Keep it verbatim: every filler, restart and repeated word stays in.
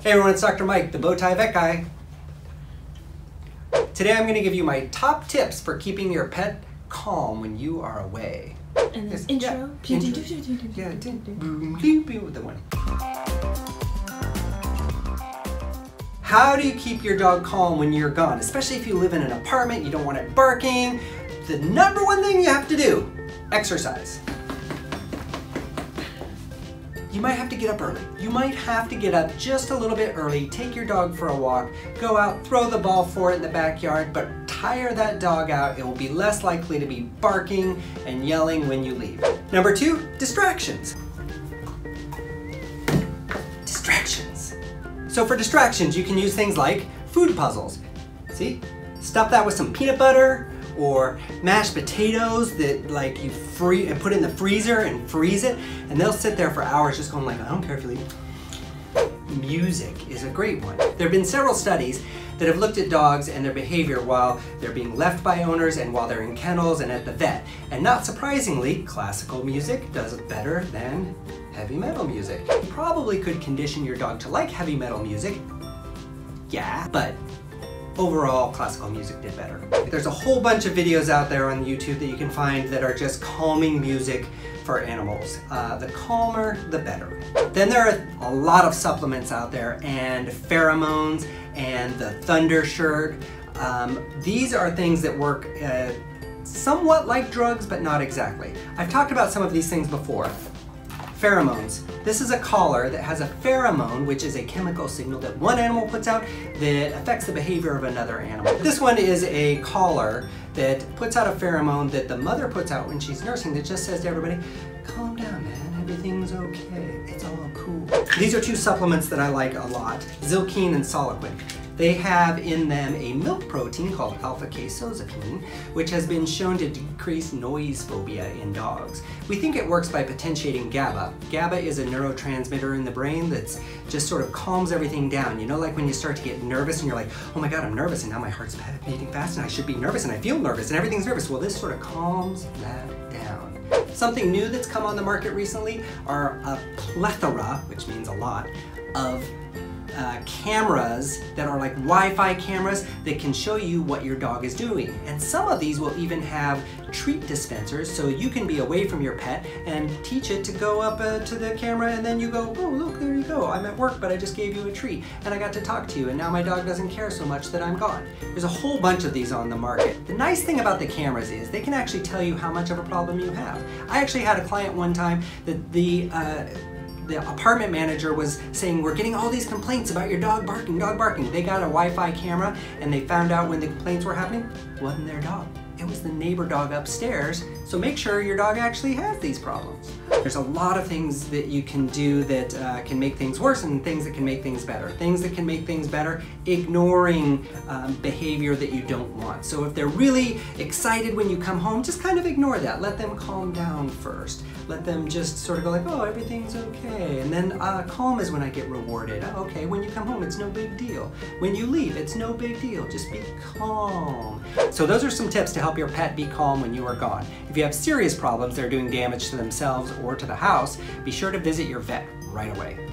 Hey everyone, it's Doctor Mike, the Bowtie Vet Guy. Today I'm going to give you my top tips for keeping your pet calm when you are away. And this intro. Yeah, intro. Yeah. The one. How do you keep your dog calm when you're gone? Especially if you live in an apartment, you don't want it barking. The number one thing you have to do, exercise. You might have to get up early. You might have to get up just a little bit early, take your dog for a walk, go out, throw the ball for it in the backyard, but tire that dog out. It will be less likely to be barking and yelling when you leave. Number two, distractions. Distractions. So for distractions, you can use things like food puzzles. See? Stuff that with some peanut butter, or mashed potatoes that like you free and put in the freezer and freeze it, and they'll sit there for hours just going like, I don't care if you leave. Music is a great one. There have been several studies that have looked at dogs and their behavior while they're being left by owners and while they're in kennels and at the vet. And not surprisingly, classical music does better than heavy metal music. You probably could condition your dog to like heavy metal music, yeah, but overall, classical music did better. There's a whole bunch of videos out there on YouTube that you can find that are just calming music for animals. Uh, the calmer, the better. Then there are a lot of supplements out there, and pheromones, and the ThunderShirt. Um, these are things that work uh, somewhat like drugs, but not exactly. I've talked about some of these things before. Pheromones. This is a collar that has a pheromone, which is a chemical signal that one animal puts out that affects the behavior of another animal. This one is a collar that puts out a pheromone that the mother puts out when she's nursing that just says to everybody, calm down, man, everything's okay, it's all cool. These are two supplements that I like a lot, Zylkene and Soliquin. They have in them a milk protein called alpha-casozepine, which has been shown to decrease noise phobia in dogs. We think it works by potentiating GABA. GABA is a neurotransmitter in the brain that's just sort of calms everything down. You know, like when you start to get nervous and you're like, oh my God, I'm nervous and now my heart's beating fast and I should be nervous and I feel nervous and everything's nervous. Well, this sort of calms that down. Something new that's come on the market recently are a plethora, which means a lot, of Uh, cameras that are like Wi-Fi cameras that can show you what your dog is doing. And some of these will even have treat dispensers so you can be away from your pet and teach it to go up uh, to the camera and then you go, oh look, there you go, I'm at work but I just gave you a treat and I got to talk to you and now my dog doesn't care so much that I'm gone. There's a whole bunch of these on the market. The nice thing about the cameras is they can actually tell you how much of a problem you have. I actually had a client one time that the uh, The apartment manager was saying, we're getting all these complaints about your dog barking, dog barking. They got a Wi-Fi camera and they found out when the complaints were happening, it wasn't their dog. It was the neighbor dog upstairs. So make sure your dog actually has these problems. There's a lot of things that you can do that uh, can make things worse and things that can make things better. Things that can make things better, ignoring um, behavior that you don't want. So if they're really excited when you come home, just kind of ignore that. Let them calm down first. Let them just sort of go like, oh, everything's okay. And then uh, calm is when I get rewarded. Okay, when you come home, it's no big deal. When you leave, it's no big deal. Just be calm. So those are some tips to help your pet be calm when you are gone. If you have serious problems that are doing damage to themselves or to the house, be sure to visit your vet right away.